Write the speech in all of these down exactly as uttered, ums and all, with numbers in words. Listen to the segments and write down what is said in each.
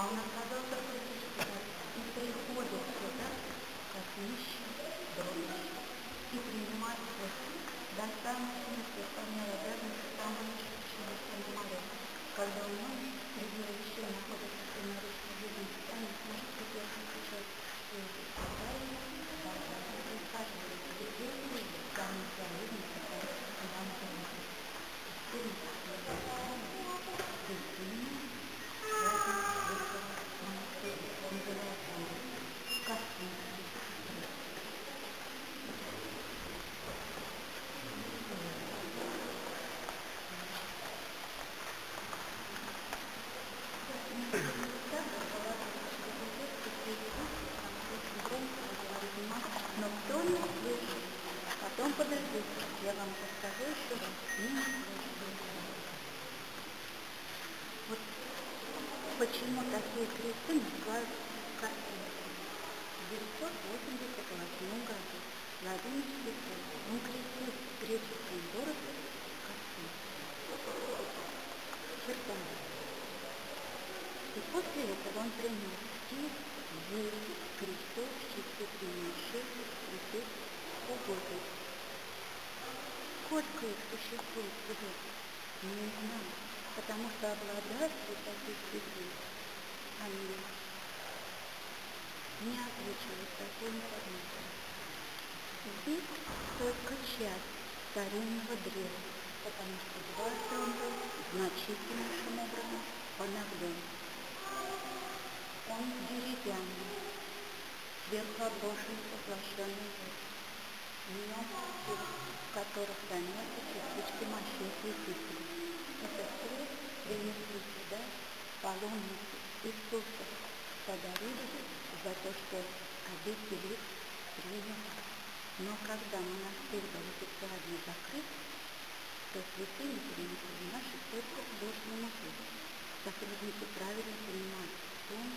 А он оказался просто и приходит сюда, как нищий, дрожащий, и принимает святых до самых неисправной обязанности самого нищего самого, когда многие среди еще находятся в семинарской жизни, а не сможет прекрасно сейчас, что это создание, а также каждый предприятие, самый солидный, который нам помогает. Но трудно слышать, потом подождите, я вам расскажу еще раз. Вот почему такие кресты называют Корсунским. В девятьсот восемьдесят восьмом году на одиннадцатый год он крестил греческий город Корсунский. Чертами. И после этого он принял стих, верить, крестов, чистый принявший, крестов, угодный. Сколько их существует сегодня, мы не знаем, потому что обладают таких людей, они не отвечают такой информации. Здесь только часть старинного древа, потому что дважды он был значительнейшим образом поновлен. Он деревянный, сверху обложен поглощенный воздух, в нем, в которых заняты частички мощей святителей. Этот крест принесли сюда паломники Иисуса, подарили за то, что обители их приняли. Но когда монастырь был официально закрыт, то святыни перенесли в нашу церковь Ложный музей. Сотрудники правильно понимают, что он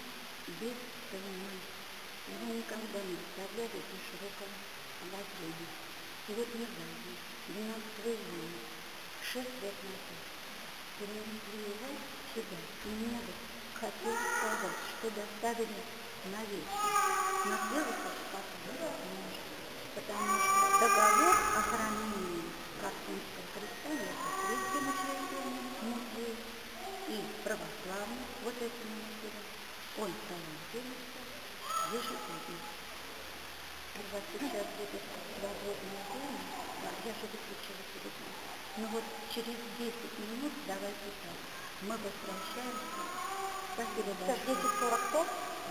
без понимания, его никогда не оставляли до широкого обозрения. Вот недавно, двенадцатого июня, шесть лет назад, перенесли его сюда, и мне бы хотелось сказать, что доставили навечно, но сделать это возможно, потому что договор о хранении Корсунского креста между Крестным учреждением музея и православным, вот этим музеем, он становится ежегодно. У вас сейчас будет свободная зона, да, я же выключила телефон. Но вот через десять минут, давайте так, мы возвращаемся. Спасибо большое. десять сорок?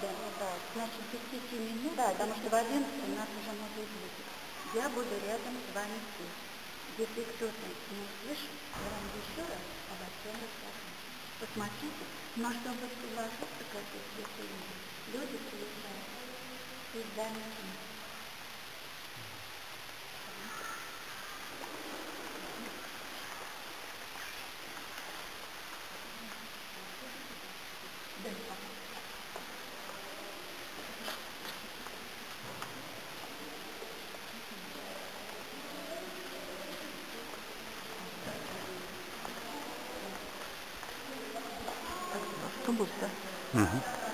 Да. Да. Значит, десять минут, да, потому что в одиннадцать у нас уже может быть. Я буду рядом с вами здесь. Если кто-то не услышит, я вам еще раз обо всем расскажу. Посмотрите, но чтобы соглашаться к этой святыне, люди приезжают из дальних мест. Угу.